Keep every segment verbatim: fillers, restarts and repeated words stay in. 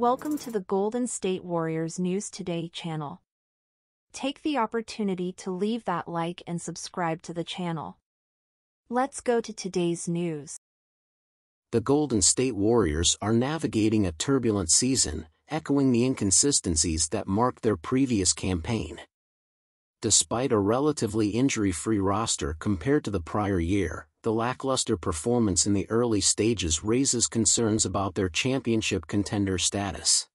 Welcome to the Golden State Warriors News Today channel. Take the opportunity to leave that like and subscribe to the channel. Let's go to today's news. The Golden State Warriors are navigating a turbulent season, echoing the inconsistencies that marked their previous campaign. Despite a relatively injury-free roster compared to the prior year, the lackluster performance in the early stages raises concerns about their championship contender status.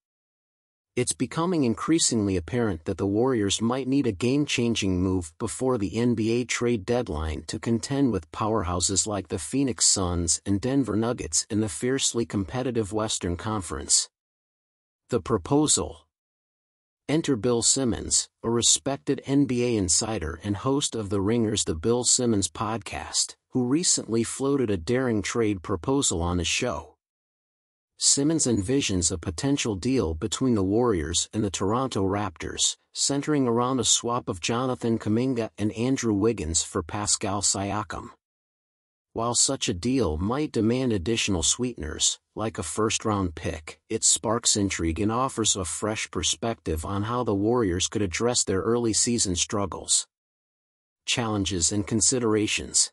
It's becoming increasingly apparent that the Warriors might need a game-changing move before the N B A trade deadline to contend with powerhouses like the Phoenix Suns and Denver Nuggets in the fiercely competitive Western Conference. The proposal. Enter Bill Simmons, a respected N B A insider and host of The Ringers' The Bill Simmons Podcast, who recently floated a daring trade proposal on his show. Simmons envisions a potential deal between the Warriors and the Toronto Raptors, centering around a swap of Jonathan Kuminga and Andrew Wiggins for Pascal Siakam. While such a deal might demand additional sweeteners, like a first-round pick, it sparks intrigue and offers a fresh perspective on how the Warriors could address their early season struggles. Challenges and considerations.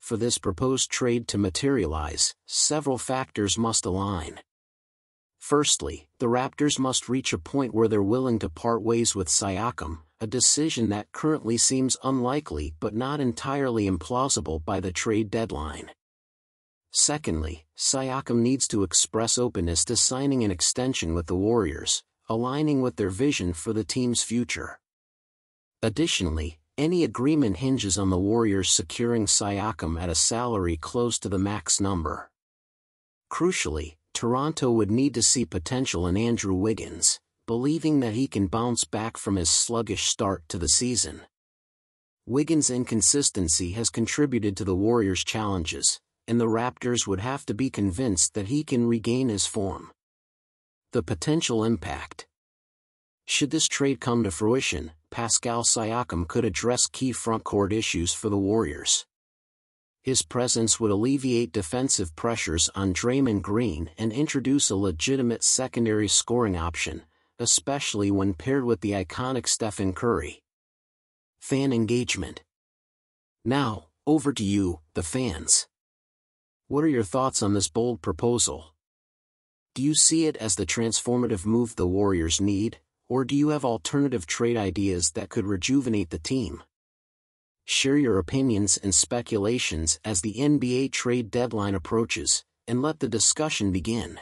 For this proposed trade to materialize, several factors must align. Firstly, the Raptors must reach a point where they're willing to part ways with Siakam, a decision that currently seems unlikely but not entirely implausible by the trade deadline. Secondly, Siakam needs to express openness to signing an extension with the Warriors, aligning with their vision for the team's future. Additionally, any agreement hinges on the Warriors securing Siakam at a salary close to the max number. Crucially, Toronto would need to see potential in Andrew Wiggins, believing that he can bounce back from his sluggish start to the season. Wiggins' inconsistency has contributed to the Warriors' challenges, and the Raptors would have to be convinced that he can regain his form. The potential impact. Should this trade come to fruition, Pascal Siakam could address key frontcourt issues for the Warriors. His presence would alleviate defensive pressures on Draymond Green and introduce a legitimate secondary scoring option, especially when paired with the iconic Stephen Curry. Fan engagement. Now, over to you, the fans. What are your thoughts on this bold proposal? Do you see it as the transformative move the Warriors need, or do you have alternative trade ideas that could rejuvenate the team? Share your opinions and speculations as the N B A trade deadline approaches, and let the discussion begin.